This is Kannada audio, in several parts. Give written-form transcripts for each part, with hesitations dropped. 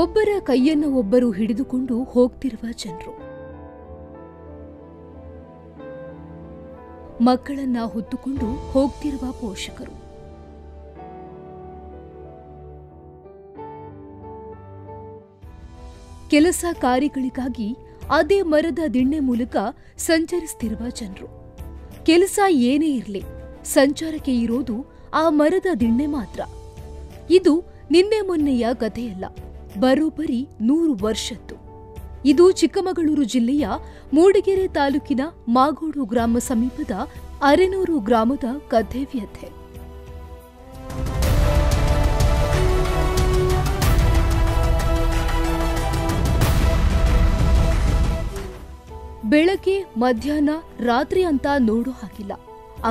ಒಬ್ಬರ ಕೈಯನ್ನು ಒಬ್ಬರು ಹಿಡಿದುಕೊಂಡು ಹೋಗ್ತಿರುವ ಜನರು, ಮಕ್ಕಳನ್ನ ಹೊತ್ತುಕೊಂಡು ಹೋಗ್ತಿರುವ ಪೋಷಕರು, ಕೆಲಸ ಕಾರ್ಯಗಳಿಗಾಗಿ ಅದೇ ಮರದ ದಿಣ್ಣೆ ಮೂಲಕ ಸಂಚರಿಸುತ್ತಿರುವ ಜನರು. ಕೆಲಸ ಏನೇ ಇರಲಿ, ಸಂಚಾರಕ್ಕೆ ಇರೋದು ಆ ಮರದ ದಿಣ್ಣೆ ಮಾತ್ರ. ಇದು ನಿನ್ನೆ ಮೊನ್ನೆಯ ಕಥೆಯಲ್ಲ, ಬರೋಬ್ಬರಿ 100 ವರ್ಷದ್ದು. ಇದು ಚಿಕ್ಕಮಗಳೂರು ಜಿಲ್ಲೆಯ ಮೂಡಿಗೆರೆ ತಾಲೂಕಿನ ಮಾಗೋಡು ಗ್ರಾಮ ಸಮೀಪದ ಅರೆನೂರು ಗ್ರಾಮದ ಕಥೆ ವ್ಯಥೆ. ಬೆಳಗ್ಗೆ, ಮಧ್ಯಾಹ್ನ, ರಾತ್ರಿ ಅಂತ ನೋಡೋ ಹಾಗಿಲ್ಲ.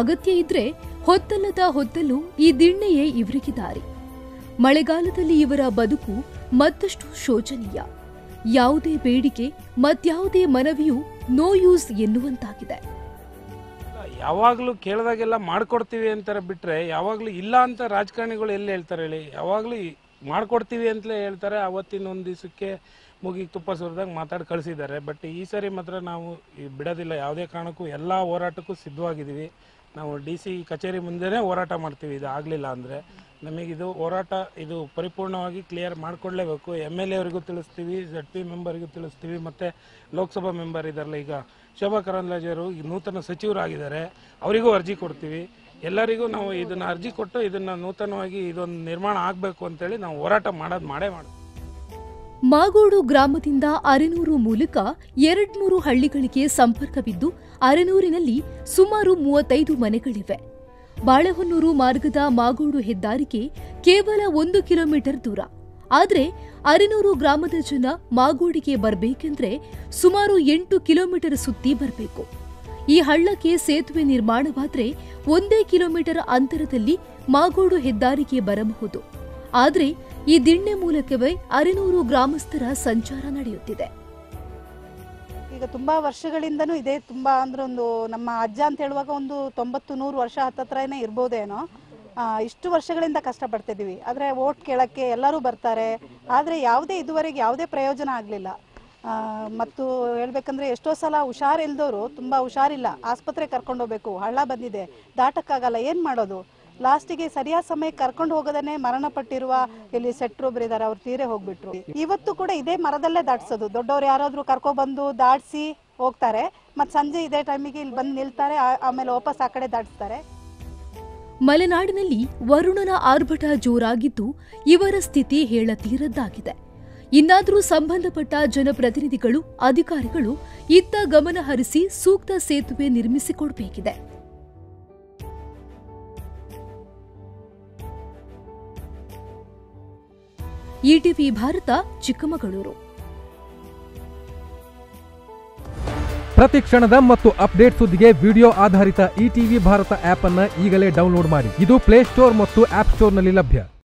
ಅಗತ್ಯ ಇದ್ರೆ ಹೊತ್ತಲ್ಲದ ಹೊತ್ತಲು ಈ ದಿಣ್ಣೆಯೇ ಇವರಿಗೆ ದಾರಿ. ಮಳೆಗಾಲದಲ್ಲಿ ಇವರ ಬದುಕು ಮತ್ತಷ್ಟು ಶೋಚನೀಯ. ಯಾವುದೇ ಬೇಡಿಕೆ, ಮತ್ಯಾವುದೇ ಮನವಿಯೂ ನೋ ಯೂಸ್ ಎನ್ನುವಂತಾಗಿದೆ. ಯಾವಾಗಲೂ ಕೇಳಿದಾಗೆಲ್ಲ ಮಾಡಿಕೊಡ್ತೀವಿ ಅಂತಾರೆ ಬಿಟ್ರೆ, ಯಾವಾಗಲೂ ಇಲ್ಲ ಅಂತ ರಾಜಕಾರಣಿಗಳು ಎಲ್ಲಿ ಹೇಳ್ತಾರೆ ಹೇಳಿ? ಯಾವಾಗಲೂ ಮಾಡಿಕೊಡ್ತೀವಿ ಅಂತಲೇ ಹೇಳ್ತಾರೆ. ಅವತ್ತಿನ ಒಂದು ದಿವಸಕ್ಕೆ ಮುಗಿಗೆ ತುಪ್ಪ ಸುರಿದಂಗೆ ಮಾತಾಡಿ ಕಳಿಸಿದ್ದಾರೆ. ಬಟ್ ಈ ಸರಿ ಮಾತ್ರ ನಾವು ಬಿಡೋದಿಲ್ಲ, ಯಾವುದೇ ಕಾರಣಕ್ಕೂ ಎಲ್ಲ ಹೋರಾಟಕ್ಕೂ ಸಿದ್ಧವಾಗಿದ್ದೀವಿ. ನಾವು DC ಕಚೇರಿ ಮುಂದೆನೇ ಹೋರಾಟ ಮಾಡ್ತೀವಿ. ಇದು ಆಗಲಿಲ್ಲ ಅಂದರೆ ನಮಗಿದು ಹೋರಾಟ ಇದು ಪರಿಪೂರ್ಣವಾಗಿ ಕ್ಲಿಯರ್ ಮಾಡಿಕೊಡ್ಲೇಬೇಕು. MLA ಅವರಿಗೂ ತಿಳಿಸ್ತೀವಿ, ZP ಮೆಂಬರಿಗೂ ತಿಳಿಸ್ತೀವಿ, ಮತ್ತು ಲೋಕಸಭಾ ಮೆಂಬರ್ ಇದ್ದಾರಲ್ಲ ಈಗ ಶೋಭಾ ಕರಂದ್ಲಾಜೆಯವರು, ಈಗ ನೂತನ ಸಚಿವರಾಗಿದ್ದಾರೆ, ಅವರಿಗೂ ಅರ್ಜಿ ಕೊಡ್ತೀವಿ. ಎಲ್ಲರಿಗೂ ನಾವು ಇದನ್ನು ಅರ್ಜಿ ಕೊಟ್ಟು ಇದನ್ನು ನೂತನವಾಗಿ ಇದೊಂದು ನಿರ್ಮಾಣ ಆಗಬೇಕು ಅಂತೇಳಿ ನಾವು ಹೋರಾಟ ಮಾಡೋದು ಮಾಡೇ ಮಾಡ್ತೀವಿ. ಮಾಗೋಡು ಗ್ರಾಮದಿಂದ ಅರೆನೂರು ಮೂಲಕ 2-3 ಹಳ್ಳಿಗಳಿಗೆ ಸಂಪರ್ಕವಿದ್ದು, ಅರೆನೂರಿನಲ್ಲಿ ಸುಮಾರು 35 ಮನೆಗಳಿವೆ. ಬಾಳೆಹೊನ್ನೂರು ಮಾರ್ಗದ ಮಾಗೋಡು ಹೆದ್ದಾರಿಗೆ ಕೇವಲ 1 ಕಿಲೋಮೀಟರ್ ದೂರ. ಆದರೆ ಅರೆನೂರು ಗ್ರಾಮದ ಜನ ಮಾಗೋಡಿಗೆ ಬರಬೇಕೆಂದ್ರೆ ಸುಮಾರು 8 ಕಿಲೋಮೀಟರ್ ಸುತ್ತಿ ಬರಬೇಕು. ಈ ಹಳ್ಳಕ್ಕೆ ಸೇತುವೆ ನಿರ್ಮಾಣವಾದರೆ 1 ಕಿಲೋಮೀಟರ್ ಅಂತರದಲ್ಲಿ ಮಾಗೋಡು ಹೆದ್ದಾರಿಗೆ ಬರಬಹುದು. ಆದರೆ ಈ ದಿಣ್ಣೆ ಮೂಲಕವೇ ಅರೆನೂರು ಗ್ರಾಮಸ್ಥರ ಸಂಚಾರ ನಡೆಯುತ್ತಿದೆ. ಈಗ ತುಂಬಾ ವರ್ಷಗಳಿಂದನೂ ಇದೆ. ತುಂಬಾ ಅಂದ್ರೆ ಒಂದು ನಮ್ಮ ಅಜ್ಜ ಅಂತ ಹೇಳುವಾಗ ಒಂದು 90-100 ವರ್ಷ ಹತ್ತತ್ರನೇ ಇರ್ಬೋದೇನೋ. ಇಷ್ಟು ವರ್ಷಗಳಿಂದ ಕಷ್ಟಪಡ್ತಿದ್ದೀವಿ. ಆದರೆ ವೋಟ್ ಕೇಳಕ್ಕೆ ಎಲ್ಲರೂ ಬರ್ತಾರೆ, ಆದರೆ ಯಾವುದೇ ಇದುವರೆಗೆ ಯಾವುದೇ ಪ್ರಯೋಜನ ಆಗಲಿಲ್ಲ. ಮತ್ತು ಹೇಳ್ಬೇಕಂದ್ರೆ ಎಷ್ಟೋ ಸಲ ಹುಷಾರಿಲ್ದವರು, ತುಂಬಾ ಹುಷಾರಿಲ್ಲ, ಆಸ್ಪತ್ರೆ ಕರ್ಕೊಂಡು ಹೋಗ್ಬೇಕು, ಹಳ್ಳ ಬಂದಿದೆ, ದಾಟಕ್ಕಾಗಲ್ಲ, ಏನು ಮಾಡೋದು? ಲಾಸ್ಟಿಗೆ ಸರಿಯಾದ ಸಮಯ ಕರ್ಕೊಂಡು ಹೋಗೋದನ್ನೇ ಮರಣಪಟ್ಟಿರುವ ಇಲ್ಲಿ ಸೆಟ್ರೊಬ್ರು ಇದ್ದಾರೆ, ಅವ್ರು ತೀರೆ ಹೋಗ್ಬಿಟ್ರು. ಇವತ್ತು ಕೂಡ ಇದೇ ಮರದಲ್ಲೇ ದಾಟಿಸೋದು. ದೊಡ್ಡವ್ರು ಯಾರಾದ್ರೂ ಕರ್ಕೊಬಂದು ದಾಟಿಸಿ ಹೋಗ್ತಾರೆ, ಮತ್ತೆ ಸಂಜೆ ಇದೇ ಟೈಮಿಗೆ ಇಲ್ಲಿ ಬಂದು ನಿಲ್ತಾರೆ, ಆಮೇಲೆ ವಾಪಸ್ ಆ ಕಡೆ ದಾಟಿಸ್ತಾರೆ. ಮಲೆನಾಡಿನಲ್ಲಿ ವರುಣನ ಆರ್ಭಟ ಜೋರಾಗಿದ್ದು ಇವರ ಸ್ಥಿತಿ ಹೇಳತೀರದ್ದಾಗಿದೆ. ಇನ್ನಾದರೂ ಸಂಬಂಧಪಟ್ಟ ಜನಪ್ರತಿನಿಧಿಗಳು, ಅಧಿಕಾರಿಗಳು ಇತ್ತ ಗಮನ ಹರಿಸಿ ಸೂಕ್ತ ಸೇತುವೆ ನಿರ್ಮಿಸಿಕೊಡಬೇಕಿದೆ. ETV ಭಾರತ, ಚಿಕ್ಕಮಗಳೂರು. ಪ್ರತಿ ಕ್ಷಣದ ಮತ್ತು ಅಪ್ಡೇಟ್ ಸುದ್ದಿಗೆ ವಿಡಿಯೋ ಆಧಾರಿತ ETV ಭಾರತ ಆಪ್ ಅನ್ನು ಈಗಲೇ ಡೌನ್ಲೋಡ್ ಮಾಡಿ. ಇದು ಪ್ಲೇಸ್ಟೋರ್ ಮತ್ತು ಆಪ್ ಸ್ಟೋರ್ನಲ್ಲಿ ಲಭ್ಯ.